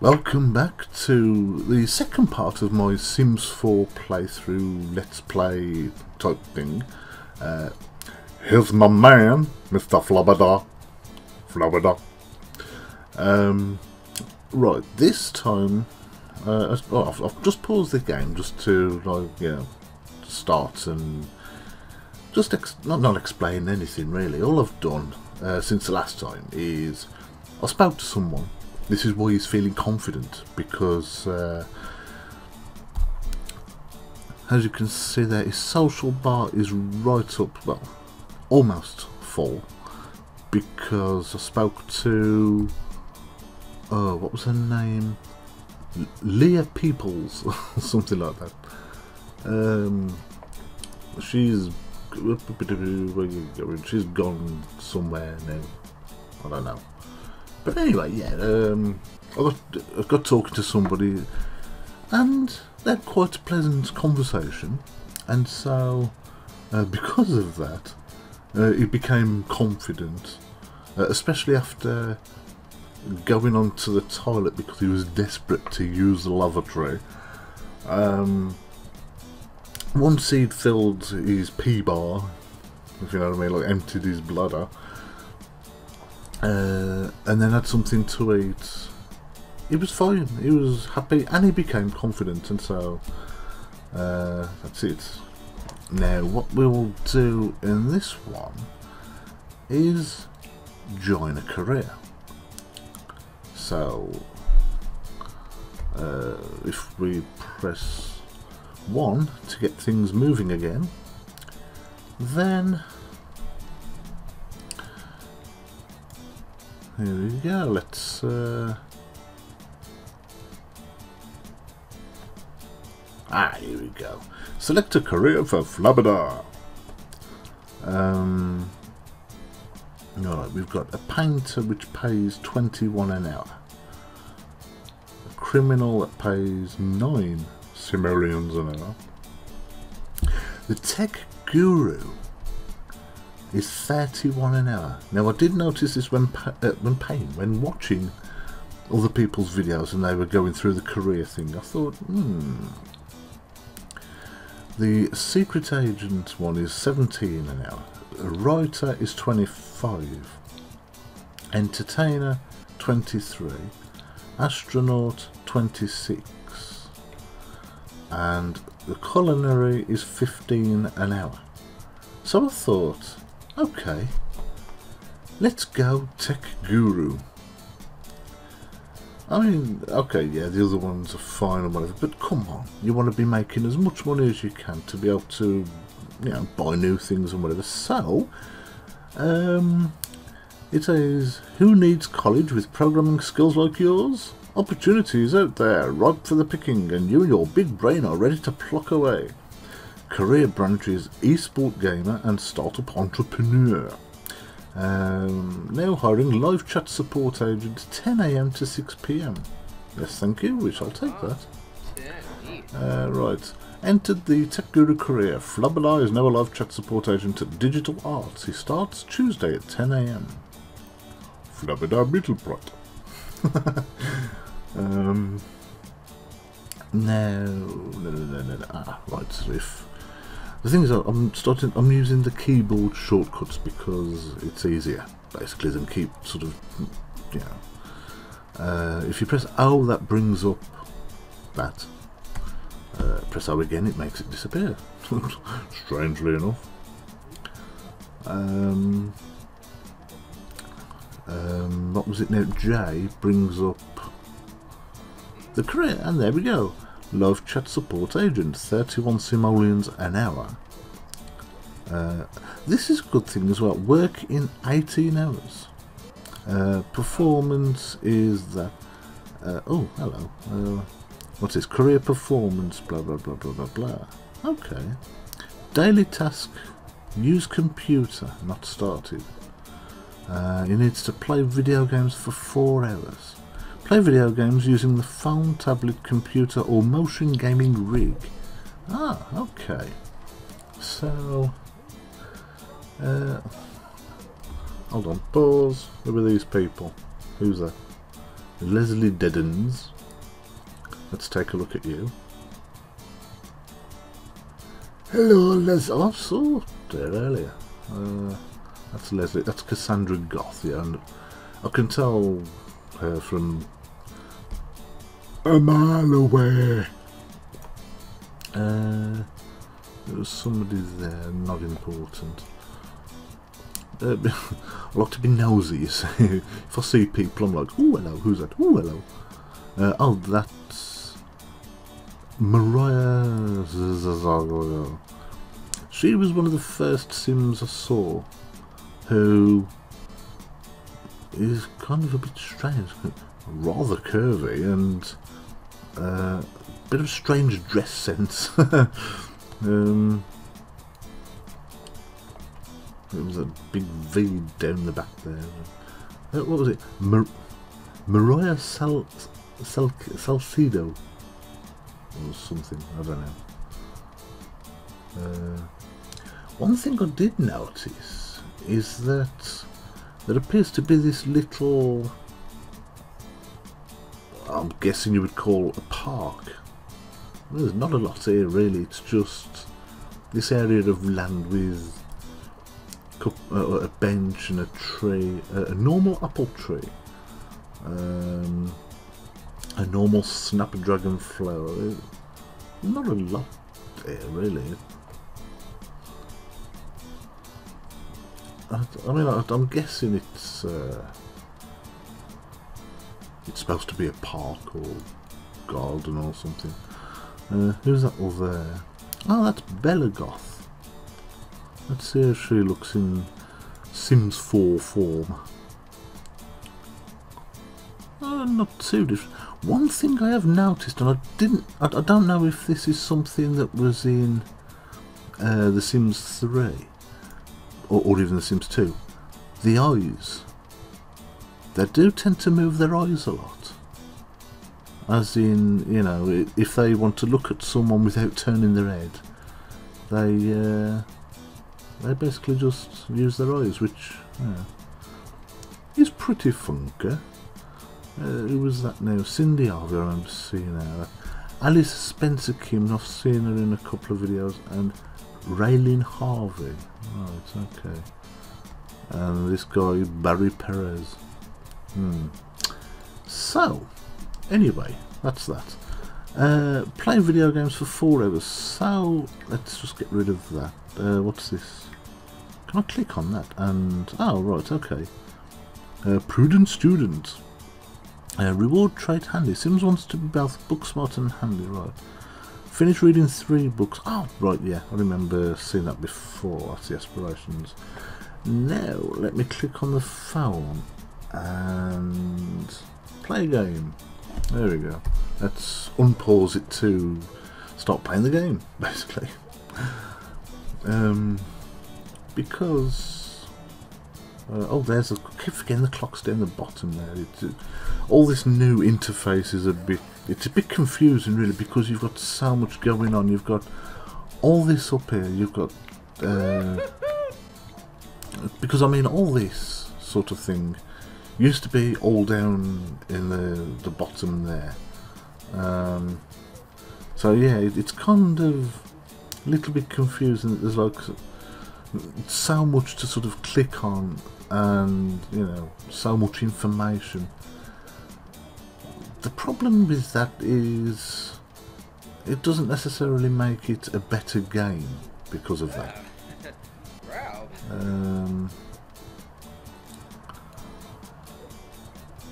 Welcome back to the second part of my Sims 4 playthrough, let's play type thing. Here's my man, Mr. Flabadar. Flabadar. Right, this time, I've just paused the game just to, like, yeah, start and just not explain anything really. All I've done since the last time is I spoke to someone. This is why he's feeling confident, because as you can see there, his social bar is right up, well, almost full, because I spoke to, what was her name? Leah Peoples, or something like that. She's gone somewhere now, I don't know. But anyway, yeah, I got talking to somebody and they had quite a pleasant conversation, and so because of that he became confident, especially after going onto the toilet because he was desperate to use the lavatory. Once he'd filled his pee bar, if you know what I mean, like emptied his bladder, and then had something to eat, he was fine, he was happy, and he became confident, and so that's it. Now what we will do in this one is join a career. So if we press 1 to get things moving again, then here we go, let's here we go. Select a career for Flabadar. Alright, we've got a painter which pays 21 an hour. A criminal that pays 9 Cimmerians an hour. The tech guru is 31 an hour. Now I did notice this when watching other people's videos and they were going through the career thing. I thought, The secret agent one is 17 an hour. A writer is 25. Entertainer 23. Astronaut 26. And the culinary is 15 an hour. So I thought, okay, let's go tech guru. I mean, okay, yeah, the other ones are fine and whatever, but come on, you want to be making as much money as you can to be able to, you know, buy new things and whatever. So, it says, who needs college with programming skills like yours? Opportunities out there, ripe for the picking, and you and your big brain are ready to pluck away. Career branches, eSport gamer and startup entrepreneur. Now hiring live chat support agent, 10 AM to 6 PM. Yes, thank you, we shall take that. Right, entered the tech guru career. Flabadar is now a live chat support agent at Digital Arts. He starts Tuesday at 10 AM. Flabadar Beetlebrot. No. Ah, right, so if the thing is, I'm using the keyboard shortcuts because it's easier, basically, than keep sort of, you know. If you press O, that brings up that. Press O again, it makes it disappear. Strangely enough. What was it now? J brings up the career, and there we go. Live chat support agent, 31 simoleons an hour. This is a good thing as well. Work in 18 hours. Performance is that. Oh, hello. What's this? Career performance, blah, blah, blah, blah, blah, blah. Okay. Daily task, use computer, not started. He needs to play video games for 4 hours. Play video games using the phone, tablet, computer or motion gaming rig. Ah, okay. So, hold on, pause. Who are these people? Who's that? Leslie Deddens. Let's take a look at you. Hello, Les. I saw there earlier. That's Leslie. That's Cassandra Gothia, and I can tell her from a mile away. There was somebody there, not important. I like to be nosy, you see. If I see people, I'm like, oh hello, who's that? Oh hello. Oh, that's Mariah Zazago. She was one of the first Sims I saw, who is kind of a bit strange, rather curvy, and a bit of a strange dress sense. It was a big V down the back there. What was it? Maroya Salcido or something, I don't know. One thing I did notice is that there appears to be this little, I'm guessing you would call a park. Well, there's not a lot here really, it's just this area of land with a bench and a tree, a normal apple tree, a normal snapdragon flower. Not a lot there really. I mean, I'm guessing it's supposed to be a park or garden or something. Who's that over there? Oh, that's Bella Goth. Let's see how she looks in Sims 4 form. Not too different. One thing I have noticed, and I don't know if this is something that was in The Sims 3. Or even The Sims 2, the eyes. They do tend to move their eyes a lot. As in, you know, if they want to look at someone without turning their head, they basically just use their eyes, which is pretty funky. Who was that now? Cindy Harvey, I remember seeing her. Alice Spencer Kim, I've seen her in a couple of videos, and Raylene Harvey. Right, okay. And this guy, Barry Perez. So, anyway, that's that. Play video games for 4 hours. So, let's just get rid of that. What's this? Can I click on that? And, oh, right, okay. Prudent student. Reward trait handy. Sims wants to be both book smart and handy, right. Finish reading 3 books. Oh, right, yeah. I remember seeing that before. That's the aspirations. Now, let me click on the phone and play a game. There we go. Let's unpause it to start playing the game, basically. Because... oh, there's a... I keep forgetting the clock's down the bottom there. All this new interface is a bit... It's a bit confusing really, because you've got so much going on. You've got all this up here, you've got... because I mean all this sort of thing used to be all down in the bottom there. So yeah, it's kind of a little bit confusing. There's like so much to sort of click on and, you know, so much information. The problem with that is it doesn't necessarily make it a better game because of that.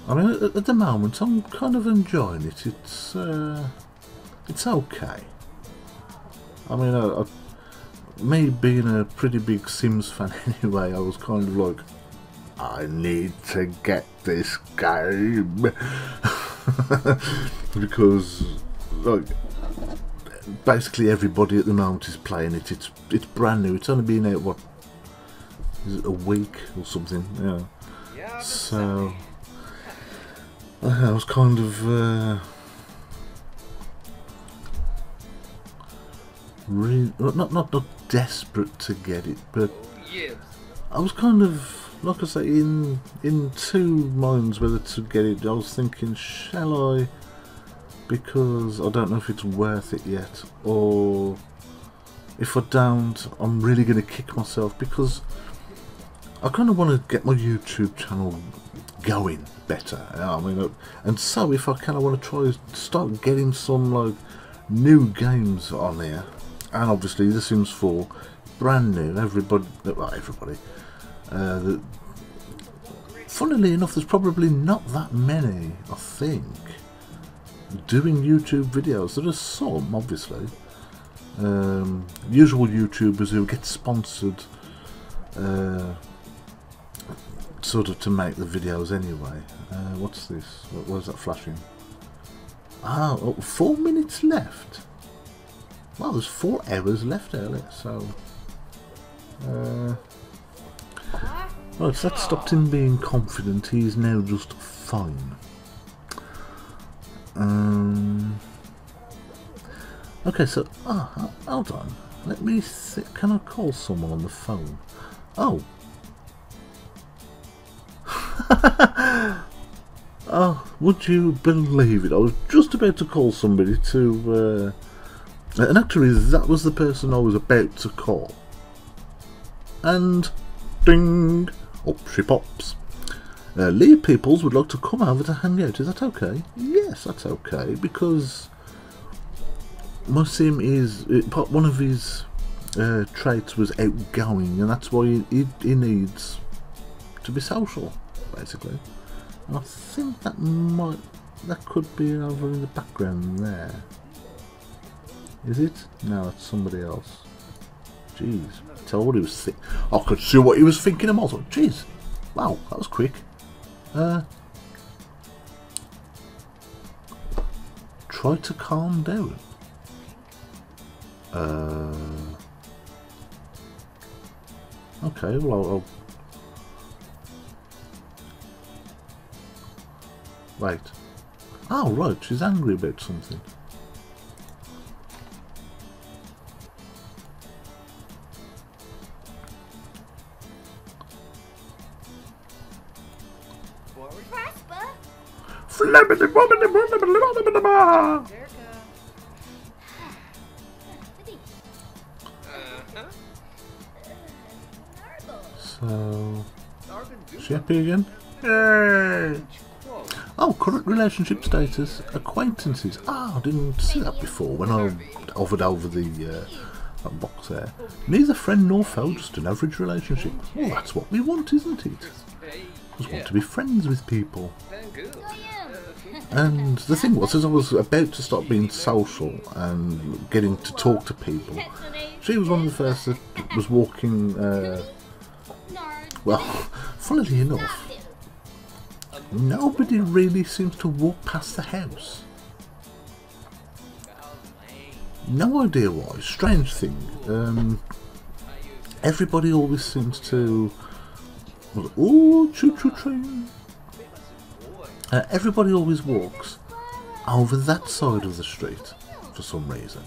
I mean, at the moment I'm kind of enjoying it. It's okay. I mean, me being a pretty big Sims fan anyway, I was kind of like, I need to get this game. Because, like, basically everybody at the moment is playing it. It's brand new. It's only been out, what is it, a week or something? Yeah. So I was kind of not desperate to get it, but I was kind of like I say, in two minds whether to get it. I was thinking, shall I, because I don't know if it's worth it yet, or if I don't, I'm really going to kick myself, because I kind of want to get my YouTube channel going better. I mean, and so if I can, I want to try to start getting some like new games on there, and obviously The Sims 4, brand new. Everybody, funnily enough, there's probably not that many, I think, doing YouTube videos. There are some, obviously, usual YouTubers who get sponsored sort of to make the videos anyway. What's this? What was that flashing? Ah, oh, 4 minutes left. Well, there's 4 hours left early, so well, if that stopped him being confident, he's now just fine. Okay, so hold on. Let me see. Can I call someone on the phone? Oh. Oh, would you believe it? I was just about to call somebody to, and actually that was the person I was about to call. And, ding, up she pops. Leah Peoples would like to come over to hang out. Is that okay? Yes, that's okay, because my sim is, one of his traits was outgoing, and that's why he needs to be social, basically. And I think that could be over in the background there. Is it? No, that's somebody else. Jeez, tell what he was thinking. I could see what he was thinking of. Jeez, wow, that was quick. Try to calm down. Okay, well, I'll wait. Oh, right, she's angry about something. So, she happy again? Yay! Oh, current relationship status, acquaintances. Ah, I didn't see that before when I hovered over the that box there. Neither friend nor foe, just an average relationship. Well, that's what we want, isn't it? Just want to be friends with people. And the thing was, as I was about to start being social and getting to talk to people, she was one of the first that was walking, well, funnily enough, nobody really seems to walk past the house. No idea why. Strange thing. Everybody always seems to... Oh, choo-choo train. Everybody always walks over that side of the street for some reason.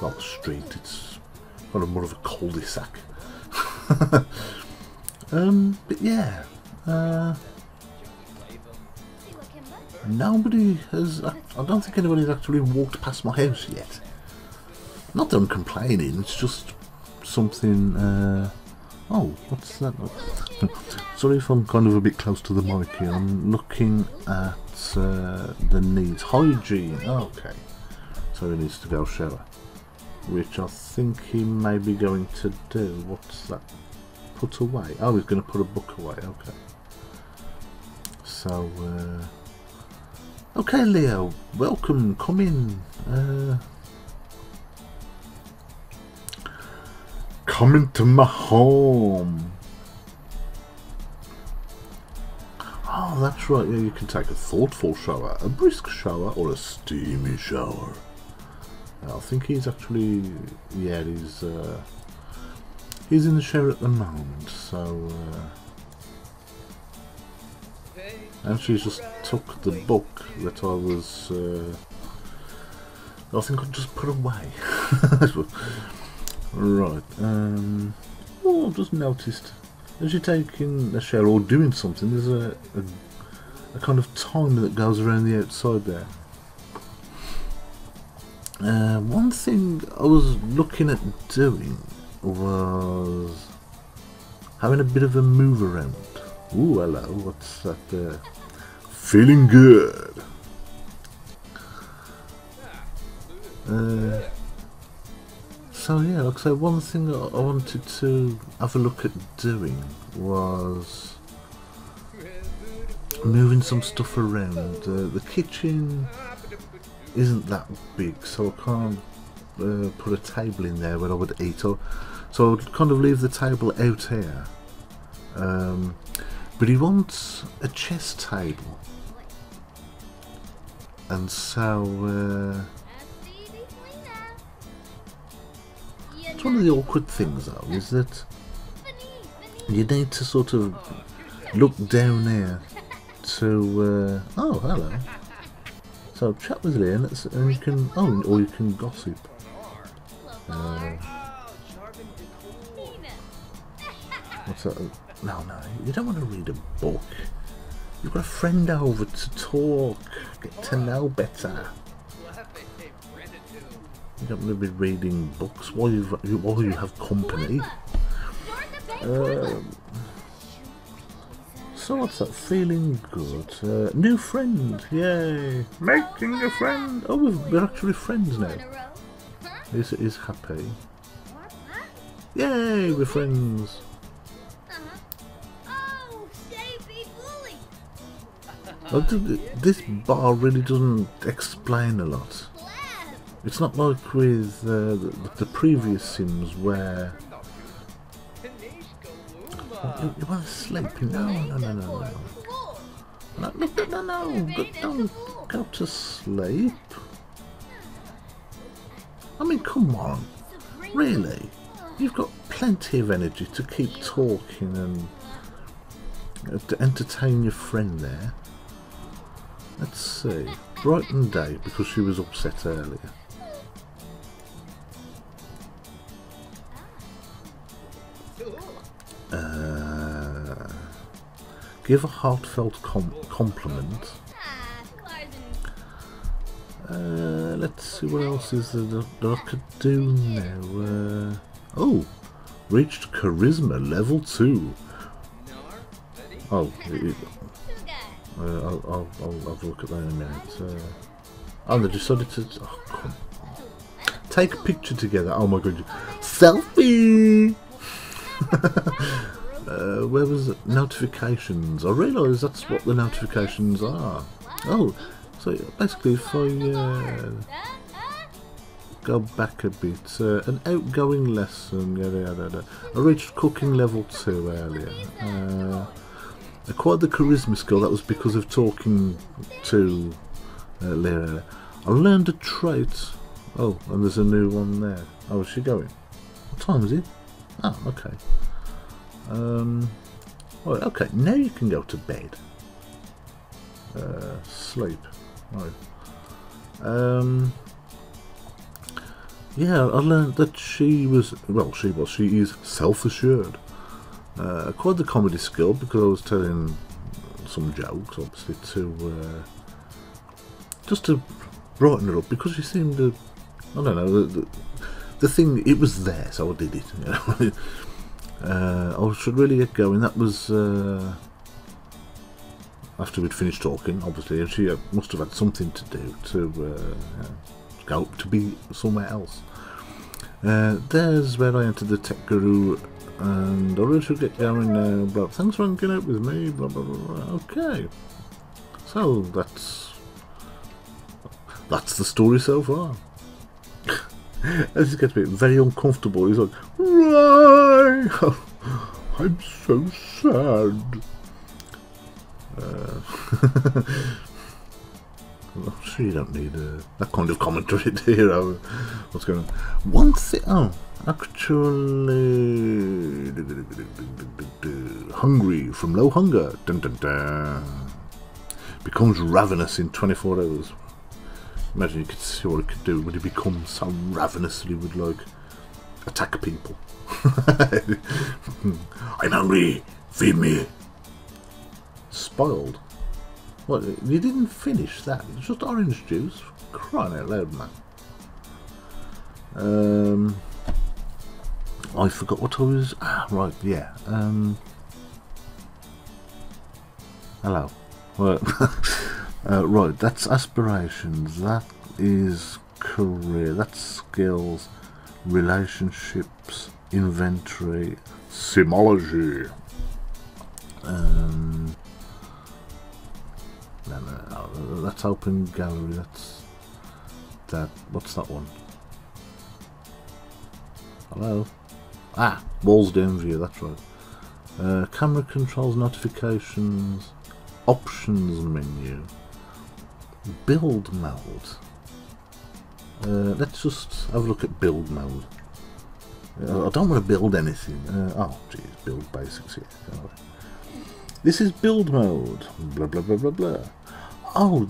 Not the street, it's kind of more of a cul-de-sac. But yeah, nobody has, I don't think anybody's actually walked past my house yet. Not that I'm complaining, it's just something, oh, what's that? Sorry if I'm kind of a bit close to the mic here, I'm looking at the needs. Hygiene, okay, so he needs to go shower, which I think he may be going to do. What's that? Put away. Oh, he's going to put a book away. Okay. So, okay, Leo, welcome. Come in. Come into my home. Oh, that's right. Yeah, you can take a thoughtful shower, a brisk shower, or a steamy shower. I think he's actually, yeah, he's in the shower at the moment, so... and she's just took the book that I was... I think I just put away. Right, Oh, I've just noticed as you're taking a shower or doing something, there's a kind of timer that goes around the outside there. One thing I was looking at doing was having a bit of a move around. Ooh, hello, what's that there? Feeling good! So yeah, like I say, one thing I wanted to have a look at doing was moving some stuff around. The kitchen isn't that big, so I can't put a table in there where I would eat, or so I would kind of leave the table out here. But he wants a chess table, and so it's one of the awkward things though, is that you need to sort of look down here to oh, hello. So chat with Leah, and you can or you can gossip. What's that? No, no, you don't want to read a book. You've got a friend over to talk, get to know better. You don't want to be reading books while you have company. So what's that? Feeling good. New friend, yay! Making a friend! Oh, we're actually friends now. This is happy. Yay, we're friends. This bar really doesn't explain a lot. It's not like with the previous Sims where you want to sleep? No, no, no, no, no. No, no, no. Go to sleep. I mean, come on. Really? You've got plenty of energy to keep talking and to entertain your friend there. Let's see. Brighten day because she was upset earlier. Give a heartfelt compliment. Let's see what else is there that I could do now. Oh, reached charisma level 2. Oh, I'll have a look at that in a minute. Oh, they decided to. Oh, come on. Take a picture together. Oh my god, selfie. Where was it? Notifications? I realise that's what the notifications are. Oh, so basically if I go back a bit, an outgoing lesson, I reached cooking level 2 earlier. Acquired the charisma skill, that was because of talking to Lira. I learned a trait. Oh, and there's a new one there. Oh, is she going? What time is it? Oh, okay. Right, okay, now you can go to bed. Sleep. Right. Yeah, I learned that she was, well, she is self-assured. Acquired the comedy skill because I was telling some jokes, obviously, to just to brighten her up because she seemed to, I don't know, the thing, it was there, so I did it. You know? I should really get going. That was after we'd finished talking, obviously, and she must have had something to do to go to be somewhere else. There's where I entered the Tech Guru, and I really should get going now. But thanks for hanging out with me. Blah, blah, blah. Okay, so that's the story so far. This gets me very uncomfortable. He's like, why? I'm so sad. I'm sure you don't need that kind of commentary here. What's going on? One thing. Oh, actually, hungry from low hunger. Dun, dun, dun. Becomes ravenous in 24 hours. Imagine you could see what it could do when it becomes so ravenous that he would like attack people. I'm hungry. Feed me. Spoiled. What? You didn't finish that. It's just orange juice. For crying out loud, man. I forgot what I was. Ah, right. Yeah. Hello. Right, that's aspirations, that is career, that's skills, relationships, inventory, simology. No, that's open gallery, that's that. What's that one? Hello? Ah, walls down view, that's right. Camera controls, notifications, options menu. Build mode. Let's just have a look at build mode. I don't want to build anything. Oh, geez, build basics here. Anyway. This is build mode. Blah blah blah blah blah. Oh,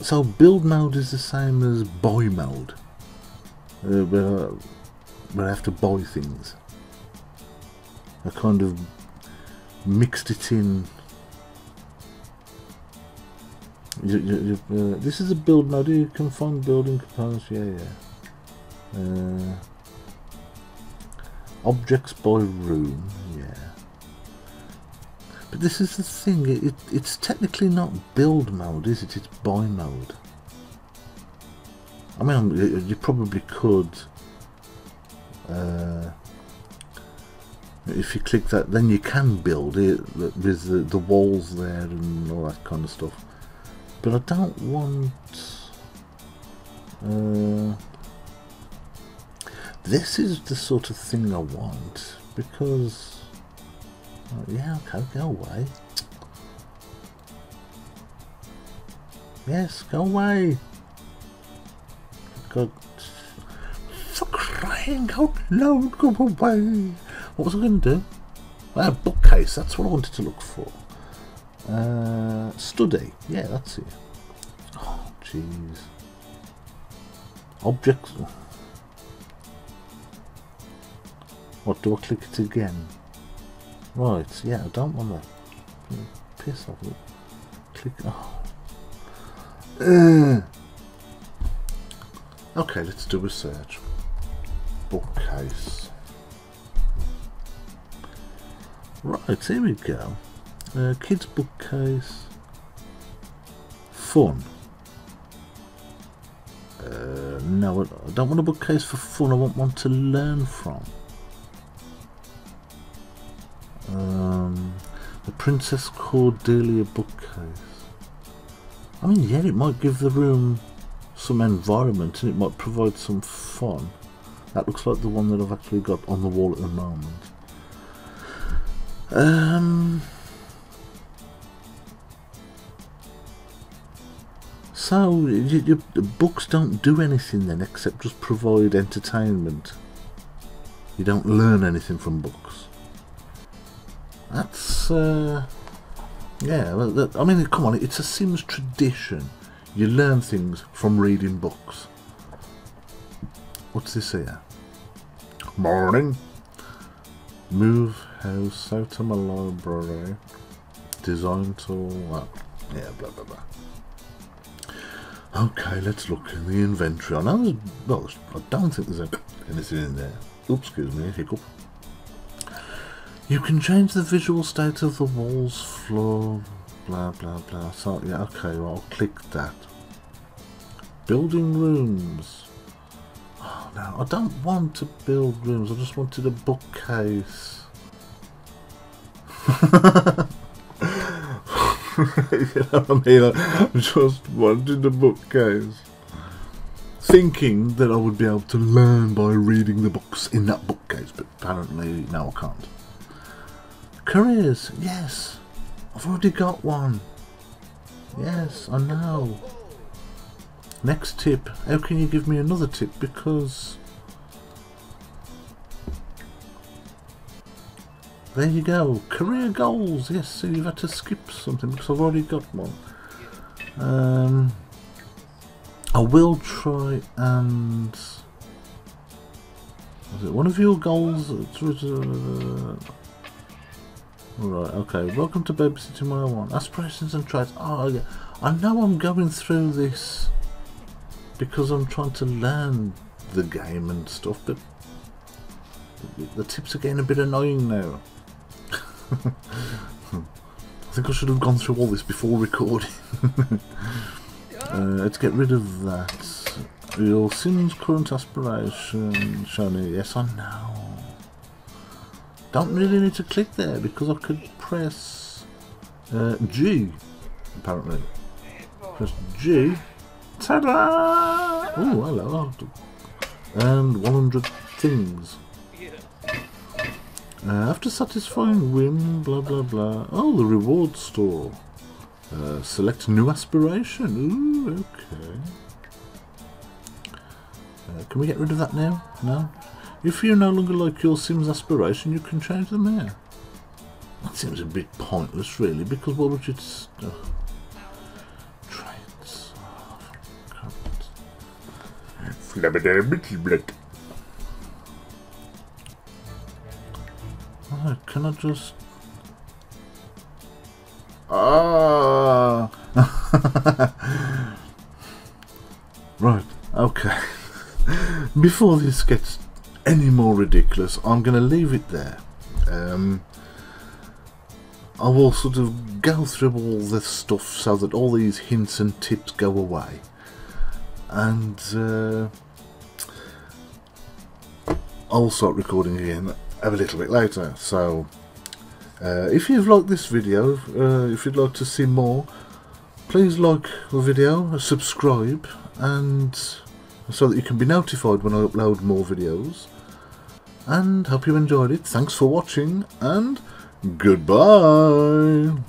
so build mode is the same as buy mode. Where I have to buy things. I kind of mixed it in. This is a build mode. You can find building components. Yeah. Objects by room. Yeah. But this is the thing. It's technically not build mode, is it? It's buy mode. I mean, you probably could. If you click that, then you can build it with the walls there and all that kind of stuff. But I don't want... this is the sort of thing I want, because... yeah, okay, go away. Yes, go away. God, for crying out loud, go away. What was I going to do? A bookcase, that's what I wanted to look for. Study, yeah, that's it. Oh, jeez. Objects. What, do I click it again? Right, yeah, I don't want to piss off it. Click. Oh. Okay, let's do a search. Bookcase. Right, here we go. Kids bookcase. Fun. No, I don't want a bookcase for fun. I want one to learn from. The Princess Cordelia bookcase. I mean, yeah, it might give the room some environment and it might provide some fun. That looks like the one that I've actually got on the wall at the moment. So, the books don't do anything then, except just provide entertainment. You don't learn anything from books. That's, yeah, I mean, come on, it's a Sims tradition. You learn things from reading books. What's this here? Morning. Move house out of my library. Design tool. Well, yeah, blah, blah, blah. Okay, let's look in the inventory. I know I don't think there's anything in there. Oops, excuse me, hiccup. You can change the visual state of the walls, floor, blah, blah, blah. So, yeah, okay, well, I'll click that. Building rooms. Oh, no, I don't want to build rooms. I just wanted a bookcase. You know what I mean? I just wanted a bookcase, thinking that I would be able to learn by reading the books in that bookcase, but apparently now I can't. Careers, yes, I've already got one. Yes, I know. Next tip. How can you give me another tip? Because there you go. Career goals. Yes, so you've had to skip something because I've already got one. I will try and... Is it one of your goals? Right, okay. Welcome to Babysitting 101. Aspirations and traits. Oh, yeah. I know I'm going through this because I'm trying to learn the game and stuff, but the tips are getting a bit annoying now. I think I should have gone through all this before recording. Let's get rid of that. Your Sims' current aspiration shown here. Yes, I know. Don't really need to click there because I could press G, apparently. Press G. Ta-da! Oh, hello. And 100 things. After satisfying whim, blah blah blah. Oh, the reward store. Select new aspiration. Ooh, okay. Can we get rid of that now? No? If you no longer like your Sims aspiration, you can change them here. That seems a bit pointless, really, because what would you... Traits. Flabadar. Oh, can I just... Ah! Right, okay. Before this gets any more ridiculous, I'm going to leave it there. I will sort of go through all this stuff so that all these hints and tips go away. And I'll start recording again a little bit later. So if you've liked this video, if you'd like to see more, please like the video, subscribe, and so that you can be notified when I upload more videos. And hope you enjoyed it. Thanks for watching, and goodbye.